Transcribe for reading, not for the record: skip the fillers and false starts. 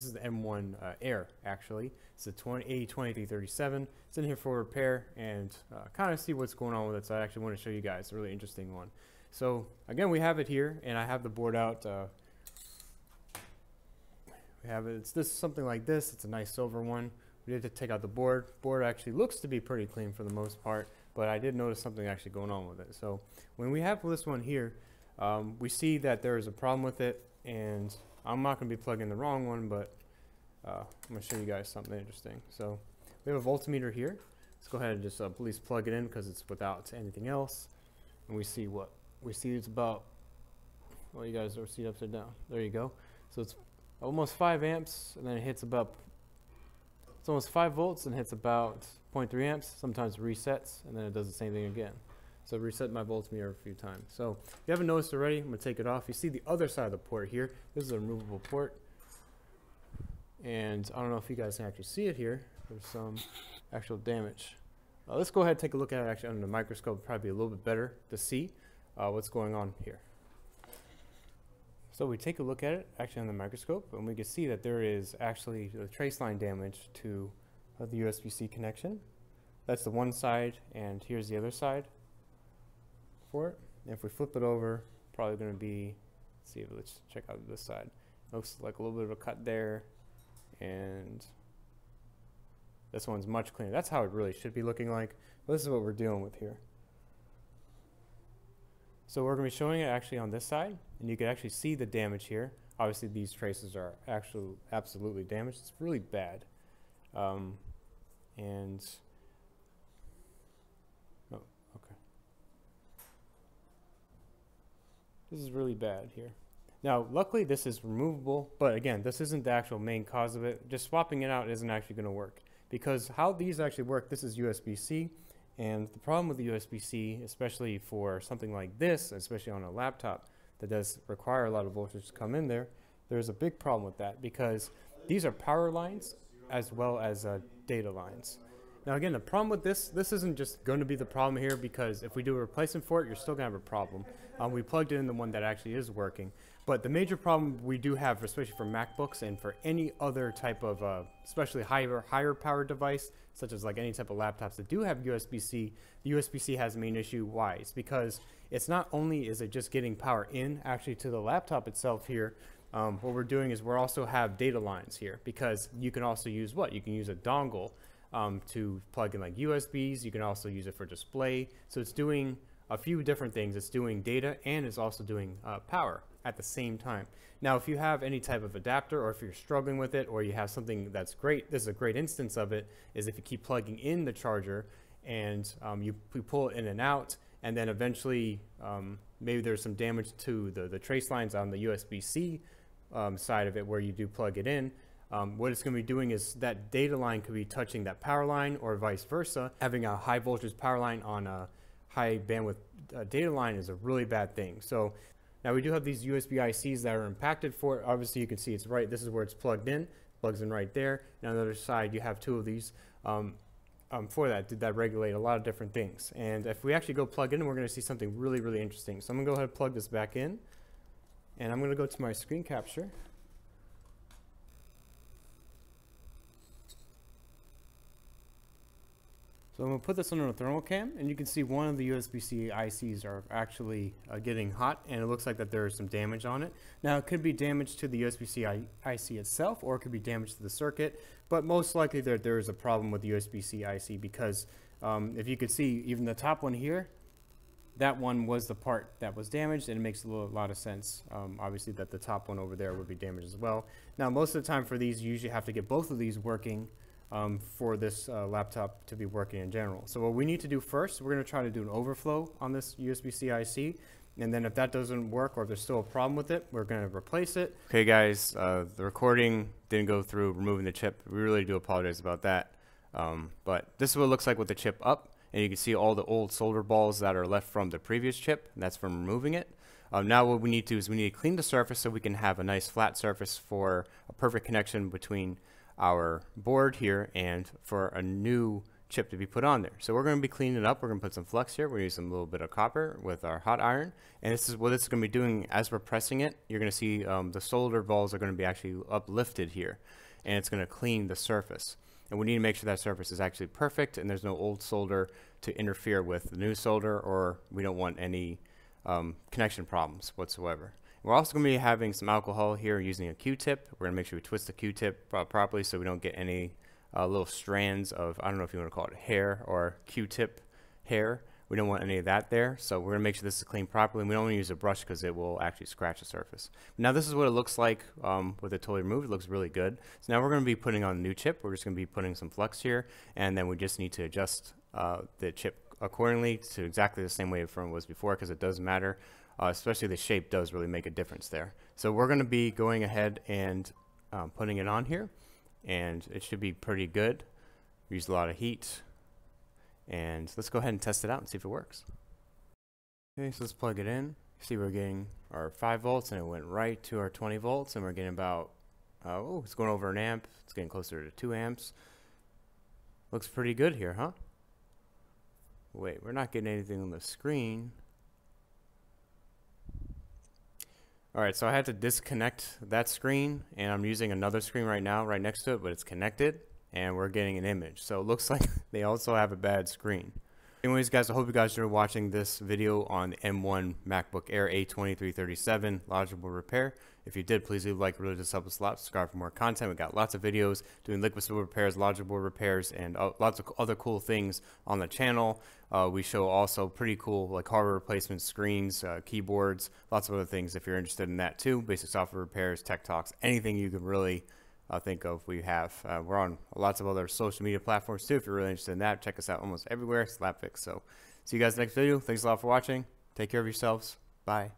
This is the M1 Air, actually. It's the A2337. It's in here for repair and kind of see what's going on with it. So I actually want to show you guys a really interesting one. So again, we have it here, and I have the board out. We have it. It's something like this. It's a nice silver one. We did take out the board. Board actually looks to be pretty clean for the most part, but I did notice something actually going on with it. So when we have this one here, we see that there is a problem with it, and I'm not going to be plugging the wrong one, but I'm going to show you guys something interesting. So we have a voltmeter here. Let's go ahead and just at least plug it in because it's without anything else. And we see what we see. It's about, well, you guys see it upside down. There you go. So it's almost 5 amps, and then it hits about, it's almost 5 volts and hits about 0.3 amps. Sometimes it resets, and then it does the same thing again. So reset my voltmeter a few times. So if you haven't noticed already, I'm gonna take it off. You see the other side of the port here. This is a removable port. And I don't know if you guys can actually see it here. There's some actual damage. Let's go ahead and take a look at it actually under the microscope. It'll probably be a little bit better to see what's going on here. So we take a look at it actually on the microscope, and we can see that there is actually a trace line damage to the USB-C connection. That's the one side, and here's the other side for it. And if we flip it over, probably going to be, let's see, let's check out this side. Looks like a little bit of a cut there, and this one's much cleaner. That's how it really should be looking like. But this is what we're dealing with here. So we're going to be showing it actually on this side, and you can actually see the damage here. Obviously these traces are actually absolutely damaged. It's really bad. Oh, okay. This is really bad here. Now, luckily this is removable, but again, this isn't the actual main cause of it. Just swapping it out isn't actually going to work, because how these actually work, this is USB-C, and the problem with the USB-C, especially for something like this, especially on a laptop that does require a lot of voltage to come in there, there's a big problem with that, because these are power lines as well as data lines. Now again, the problem with this isn't just going to be the problem here, because if we do a replacement for it, you're still going to have a problem. We plugged in the one that actually is working. But the major problem we do have, especially for MacBooks and for any other type of, especially higher power device, such as like any type of laptops that do have USB-C, the USB-C has the main issue. Why? It's because it's not only is it just getting power in actually to the laptop itself here, what we're doing is we're also have data lines here, because you can also use what? You can use a dongle to plug in like USBs. You can also use it for display. So it's doing a few different things. It's doing data, and it's also doing power at the same time. Now, if you have any type of adapter, or if you're struggling with it, or you have something that's great, this is a great instance of it, is if you keep plugging in the charger and you pull it in and out, and then eventually maybe there's some damage to the trace lines on the USB-C side of it where you do plug it in. What it's going to be doing is that data line could be touching that power line, or vice versa. Having a high voltage power line on a high bandwidth data line is a really bad thing. So now we do have these USB ICs that are impacted for it. Obviously you can see it's right, this is where it's plugged in, plugs in right there. And on the other side you have 2 of these for that. Did that regulate a lot of different things? And if we actually go plug in, we're going to see something really, really interesting. So I'm going to go ahead and plug this back in, and I'm going to go to my screen capture. So I'm going to put this under a thermal cam, and you can see one of the USB-C ICs are actually getting hot, and it looks like that there is some damage on it. Now, it could be damage to the USB-C IC itself, or it could be damage to the circuit, but most likely there is a problem with the USB-C IC, because if you could see, even the top one here, that one was the part that was damaged, and it makes a lot of sense, obviously, that the top one over there would be damaged as well. Now, most of the time for these, you usually have to get both of these working for this laptop to be working in general. So what we need to do first, we're going to try to do an overflow on this USB-C IC, and then if that doesn't work, or if there's still a problem with it, we're going to replace it. Okay guys, the recording didn't go through removing the chip. We really do apologize about that, but this is what it looks like with the chip up, and you can see all the old solder balls that are left from the previous chip, and that's from removing it. Now what we need to do is we need to clean the surface so we can have a nice flat surface for a perfect connection between our board here and for a new chip to be put on there. So we're going to be cleaning it up. We're going to put some flux here. We're going to use some little bit of copper with our hot iron. And this is what it's going to be doing as we're pressing it. You're going to see the solder balls are going to be actually uplifted here. And it's going to clean the surface. And we need to make sure that surface is actually perfect and there's no old solder to interfere with the new solder, or we don't want any connection problems whatsoever. We're also going to be having some alcohol here using a Q-tip. We're going to make sure we twist the Q-tip properly so we don't get any little strands of, I don't know if you want to call it hair or Q-tip hair. We don't want any of that there. So we're going to make sure this is cleaned properly. And we don't want to use a brush because it will actually scratch the surface. Now this is what it looks like with it totally removed. It looks really good. So now we're going to be putting on a new chip. We're just going to be putting some flux here. And then we just need to adjust the chip accordingly to exactly the same way it was before, because it does matter. Especially the shape does really make a difference there. So we're going to be going ahead and putting it on here. And it should be pretty good. We used a lot of heat. And let's go ahead and test it out and see if it works. Okay, so let's plug it in. See, we're getting our 5 volts and it went right to our 20 volts. And we're getting about, oh, it's going over an amp. It's getting closer to 2 amps. Looks pretty good here, huh? Wait, we're not getting anything on the screen. All right, so I had to disconnect that screen. And I'm using another screen right now, right next to it, but it's connected. And we're getting an image. So it looks like they also have a bad screen. Anyways, guys, I hope you guys are watching this video on the M1 MacBook Air A2337 Lodgeable Repair. If you did, please leave a like. Really just help us a lot. Subscribe for more content. We got lots of videos doing liquid silver repairs, lodgeable repairs, and lots of other cool things on the channel. We show also pretty cool like hardware replacements, screens, keyboards, lots of other things if you're interested in that too. Basic software repairs, tech talks, anything you can really I think of we have. We're on lots of other social media platforms too. If you're really interested in that, check us out almost everywhere. It's Lapfix. So see you guys next video. Thanks a lot for watching. Take care of yourselves. Bye.